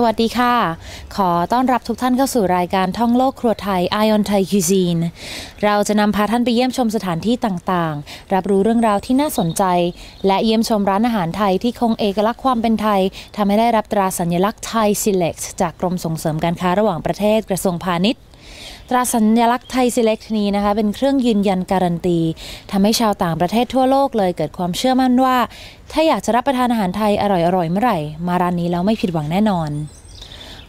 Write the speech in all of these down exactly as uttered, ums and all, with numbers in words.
สวัสดีค่ะขอต้อนรับทุกท่านเข้าสู่รายการท่องโลกครัวไทย Ion Thai Cuisine เราจะนำพาท่านไปเยี่ยมชมสถานที่ต่างๆรับรู้เรื่องราวที่น่าสนใจและเยี่ยมชมร้านอาหารไทยที่คงเอกลักษณ์ความเป็นไทยทำให้ได้รับตราสัญลักษณ์ Thai Select จากกรมส่งเสริมการค้าระหว่างประเทศกระทรวงพาณิชย์ตราสัญลักษณ์ไทย Select นี้นะคะเป็นเครื่องยืนยันการันตีทำให้ชาวต่างประเทศทั่วโลกเลยเกิดความเชื่อมั่นว่าถ้าอยากจะรับประทานอาหารไทยอร่อยๆเมื่อไหร่มาร้านนี้แล้วไม่ผิดหวังแน่นอน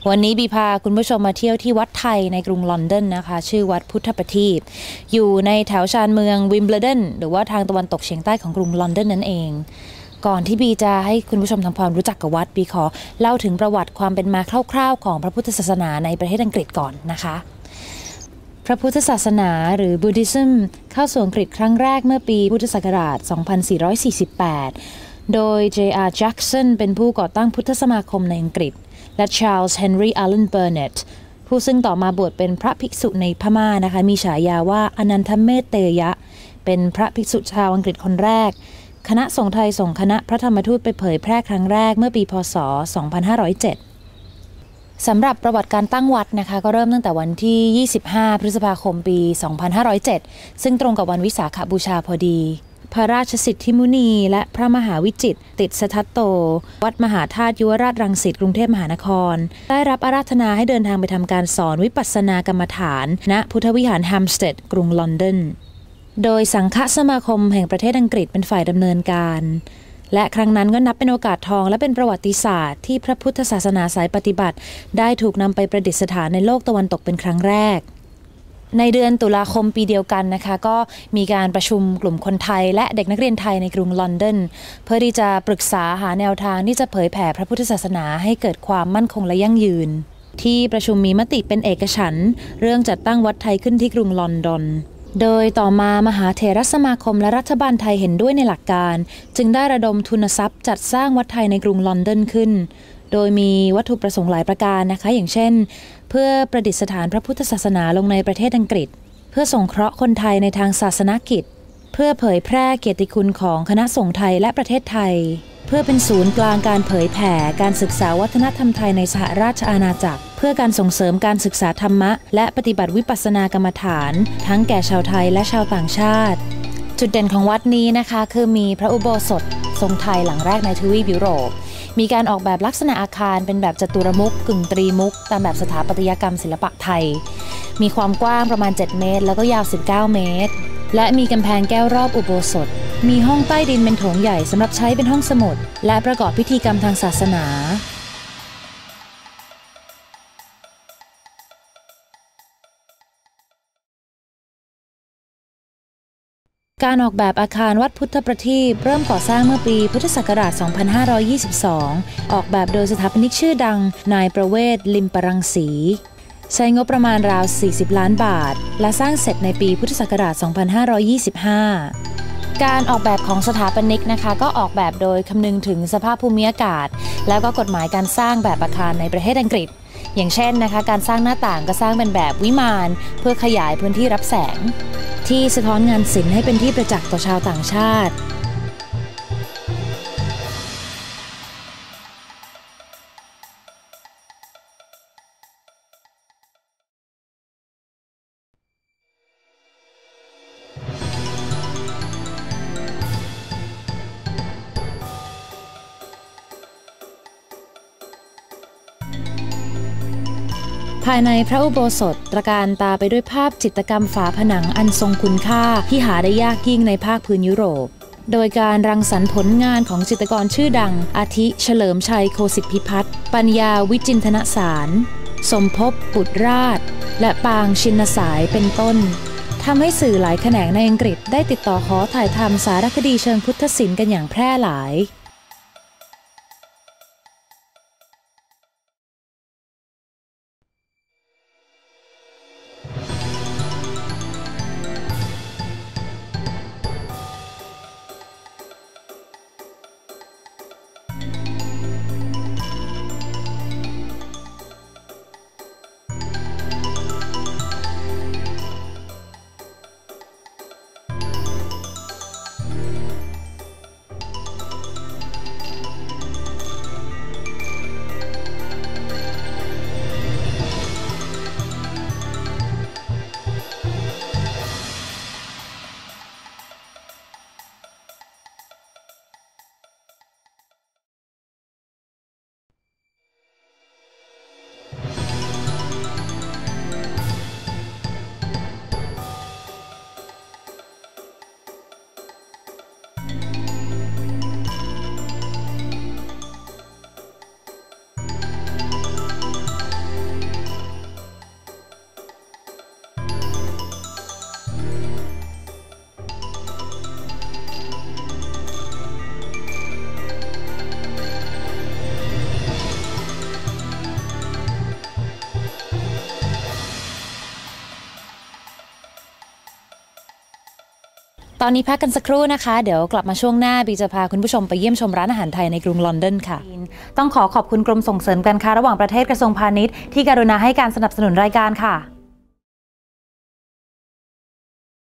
วันนี้บีพาคุณผู้ชมมาเที่ยวที่วัดไทยในกรุงลอนดอนนะคะชื่อวัดพุทธประทีปอยู่ในแถวชานเมืองวิมเบลดันหรือว่าทางตะวันตกเฉียงใต้ของกรุงลอนดอนนั่นเองก่อนที่บีจะให้คุณผู้ชมทำความรู้จักกับวัดบีขอเล่าถึงประวัติความเป็นมาคร่าวๆของพระพุทธศาสนาในประเทศอังกฤษก่อนนะคะพระพุทธศาสนาหรือบูติซึมเข้าสู่อังกฤษครั้งแรกเมื่อปีพุทธศักราช สองพันสี่ร้อยสี่สิบแปด โดย เจ อาร์ Jackson เป็นผู้ก่อตั้งพุทธสมาคมในอังกฤษและ Charles Henry Allen Burnett ผู้ซึ่งต่อมาบวชเป็นพระภิกษุในพม่านะคะมีฉายาว่าอนันทเมตเตยะเป็นพระภิกษุชาวอังกฤษคนแรกคณะสงฆ์ไทยส่งคณะพระธรรมทูตไปเผยแพร่ครั้งแรกเมื่อปีพ.ศ. สองพันห้าร้อยเจ็ดสำหรับประวัติการตั้งวัดนะคะก็เริ่มตั้งแต่วันที่ยี่สิบห้าพฤษภาคมปีสองพันห้าร้อยเจ็ดซึ่งตรงกับวันวิสาขบูชาพอดีพระราชสิทธิมุนีและพระมหาวิจิตรติสทัตโตวัดมหาธาตุยุวราชรังสิตกรุงเทพมหานครได้รับอาราธนาให้เดินทางไปทำการสอนวิปัสสนากรรมฐานณพุทธวิหารแฮมสเตดกรุงลอนดอนโดยสังฆสมาคมแห่งประเทศอังกฤษเป็นฝ่ายดำเนินการและครั้งนั้นก็นับเป็นโอกาสทองและเป็นประวัติศาสตร์ที่พระพุทธศาสนาสายปฏิบัติได้ถูกนำไปประดิษฐานในโลกตะวันตกเป็นครั้งแรกในเดือนตุลาคมปีเดียวกันนะคะก็มีการประชุมกลุ่มคนไทยและเด็กนักเรียนไทยในกรุงลอนดอนเพื่อที่จะปรึกษาหาแนวทางที่จะเผยแผ่พระพุทธศาสนาให้เกิดความมั่นคงและยั่งยืนที่ประชุมมีมติเป็นเอกฉันท์เรื่องจัดตั้งวัดไทยขึ้นที่กรุงลอนดอนโดยต่อมามหาเถรสมาคมและรัฐบาลไทยเห็นด้วยในหลักการจึงได้ระดมทุนทรัพย์จัดสร้างวัดไทยในกรุงลอนดอนขึ้นโดยมีวัตถุประสงค์หลายประการนะคะอย่างเช่นเพื่อประดิษฐานพระพุทธศาสนาลงในประเทศอังกฤษเพื่อสงเคราะห์คนไทยในทางศาสนกิจเพื่อเผยแพร่เกียรติคุณของคณะสงฆ์ไทยและประเทศไทยเพื่อเป็นศูนย์กลางการเผยแผ่การศึกษาวัฒนธรรมไทยในสหราชอาณาจักรเพื่อการส่งเสริมการศึกษาธรรมะและปฏิบัติวิปัสสนากรรมฐานทั้งแก่ชาวไทยและชาวต่างชาติจุดเด่นของวัดนี้นะคะคือมีพระอุโบสถทรงไทยหลังแรกในทวีปยุโรปมีการออกแบบลักษณะอาคารเป็นแบบจัตุรมุขกึ่งตรีมุขตามแบบสถาปัตยกรรมศิลปะไทยมีความกว้างประมาณเจ็ดเมตรแล้วก็ยาวสิบเก้าเมตรและมีกำแพงแก้วรอบอุโบสถมีห้องใต้ดินเป็นโถงใหญ่สำหรับใช้เป็นห้องสมุดและประกอบพิธีกรรมทางศาสนาการออกแบบอาคารวัดพุทธประทีปเริ่มก่อสร้างเมื่อปีพุทธศักราช สองพันห้าร้อยยี่สิบสอง ออกแบบโดยสถาปนิกชื่อดังนายประเวศลิมปรังสีใช้งบประมาณราวสี่สิบล้านบาทและสร้างเสร็จในปีพุทธศักราช สองพันห้าร้อยยี่สิบห้า การออกแบบของสถาปนิกนะคะก็ออกแบบโดยคำนึงถึงสภาพภูมิอากาศแล้วก็กฎหมายการสร้างแบบอาคารในประเทศอังกฤษอย่างเช่นนะคะการสร้างหน้าต่างก็สร้างเป็นแบบวิมานเพื่อขยายพื้นที่รับแสงที่สะท้อนงานศิลป์ให้เป็นที่ประจักษ์ต่อชาวต่างชาติภายในพระอุโบสถตระการตาไปด้วยภาพจิตรกรรมฝาผนังอันทรงคุณค่าที่หาได้ยากยิ่งในภาคพื้นยุโรปโดยการรังสรรค์ผลงานของจิตรกรชื่อดังอาทิเฉลิมชัยโคสิทธิพิพัฒน์ปัญญาวิจินทนสารสมภพบุตรราชและปางชินสายเป็นต้นทำให้สื่อหลายแขนงในอังกฤษได้ติดต่อขอถ่ายทำสารคดีเชิงพุทธศิลป์กันอย่างแพร่หลาย ตอนนี้พักกันสักครู่นะคะเดี๋ยวกลับมาช่วงหน้าบีจะพาคุณผู้ชมไปเยี่ยมชมร้านอาหารไทยในกรุงลอนดอนค่ะต้องขอขอบคุณกรมส่งเสริมการค้าระหว่างประเทศกระทรวงพาณิชย์ที่กรุณาให้การสนับสนุนรายการค่ะ